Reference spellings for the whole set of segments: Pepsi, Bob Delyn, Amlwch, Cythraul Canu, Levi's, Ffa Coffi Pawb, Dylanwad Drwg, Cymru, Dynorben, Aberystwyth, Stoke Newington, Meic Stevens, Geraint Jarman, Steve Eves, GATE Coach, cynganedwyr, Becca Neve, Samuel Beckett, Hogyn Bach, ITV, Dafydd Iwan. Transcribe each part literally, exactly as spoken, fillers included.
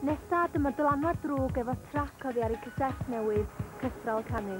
Nesa, dyma Dylanwad Drwg efo trac oddi ar ei cyset newydd, Cythraul Canu.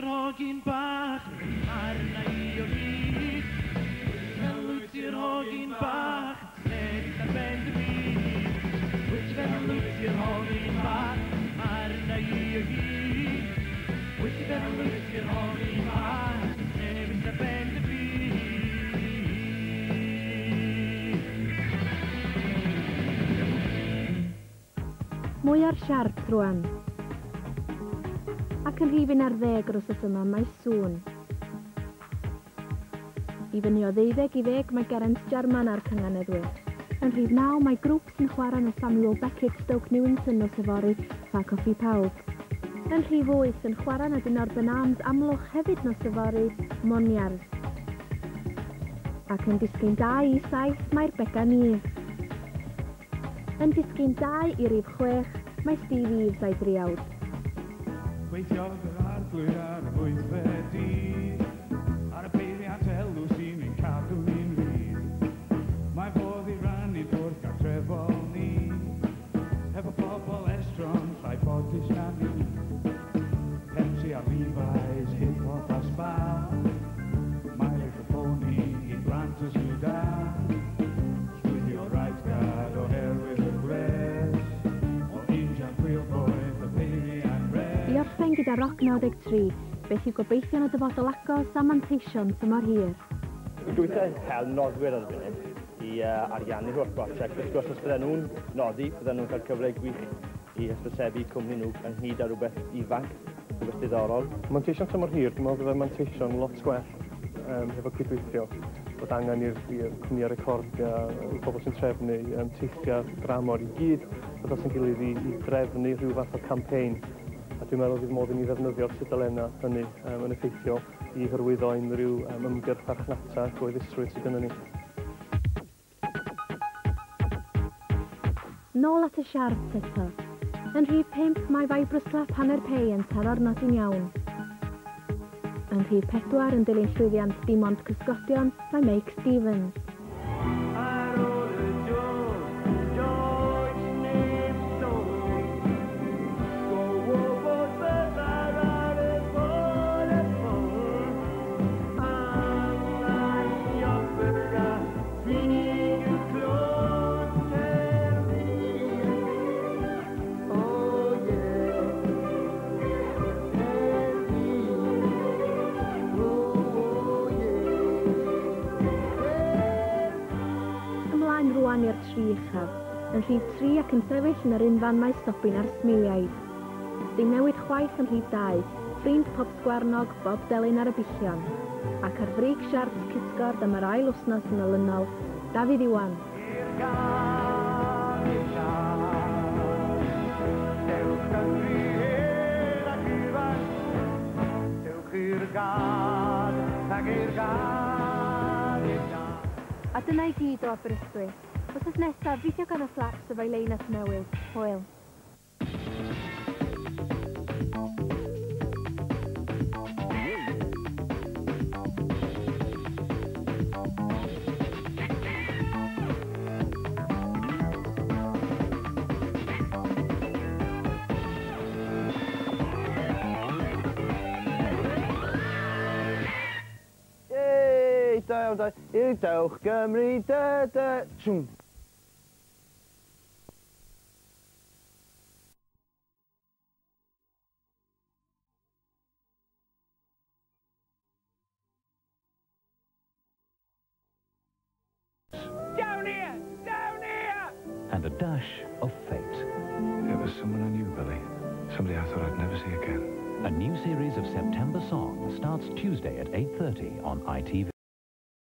Rogin bach, arna I o fi. Felwyd i'r hogyn bach, nes ar ben dy byd. Wyt felwyd i'r hogyn bach, arna I o fi. Wyt felwyd i'r hogyn bach, nes ar ben dy byd. Mwy ar siarp rwan. Ac yn rhifin ar ddeg yr wsos yma mae sŵn. I fyny o ddeuddeg i ddeg mae Geraint Jarman ar cynganedwyr. Yn rhif naw mae grŵp sy'n chwarae yn y Samuel Beckett Stoke Newington o Sefori a Coffi Pawb. Yn rhif wyth yn chwarae yn y Dynorben Arms amlwch hefyd o Sefori Moniars. Ac yn disgyn dau i saith mae'r Becca Neve. Yn disgyn dau i rhif chwech mae Steve Eves a'i driawd. Gweithiodd yr arglwyr ar y wythfedi, ar y peiriant elw sy'n ein cadw ni'n ryd. Mae fodd i rannu drwy'r gartrefol ni, efo pobl estron llai bodus na ni. Pepsi a Levi's, hip-hop a sbal, mae'r eicoponi i blant y swyda. Swydio'r raithgad oherwydd y gwres, o injan gwylboedd y peiriant. I orffen gyda Roc naw deg tri, beth yw gobeithio'n y dyfodol agos a manteision tymor hir. Dwi'n dweud hel noddwyr ar y funud i ariannu'r holl brosiect. Wrth gwrs, os bydden nhw'n noddi, bydden nhw'n cael cyfle gwych i hysbysebu cwmni nhw ynghyd â rhywbeth ifanc, rhywbeth diddorol. Manteision tymor hir, dwi'n meddwl bydde manteision lot gwell hefo cydweithio. Bod angen i'r cwmni ar recordio, pobl sy'n trefnu, teithio, dramor i gyd, bod os yn gilydd i drefnu rhyw fath o campaign. A dwi'n meddwl fydd modd i ni ddefnyddio'r sydalenna hynny yn effeithio i hyrwyddo unrhyw ymgyrch farchnata ac oeddusrwydd sydd yn ni. Nôl at y siarp eto. Yn rhif pump, mae fai Bryslaff hanner pei yn taro'r nodyn iawn. Yn rhif pedwar, yn dilyn llwyddiant dim ond cysgodion, mae Meic Stevens. Rwan i'r tri uchaf, yn rhif tri ac yn sefyll yn yr unfan mae stopin ar smiliaid. Ddim newid chwaith yn rhif dau, ffrind pop sgwarnog Bob Delyn ar y billion, ac ar frig siarps cysgord am yr ail wsnos yn olynol, Dafydd Iwan. A dyna i gyd o Aberystwyth. Wrth nesaf, fidio gan y flaps efo'i leunas newydd, Hwyl. I dewch Gymru, da, da, tshwm. Down here! Down here! And a dash of fate. It was someone I knew, Billy. Somebody I thought I'd never see again. A new series of September songs starts Tuesday at eight thirty on I T V.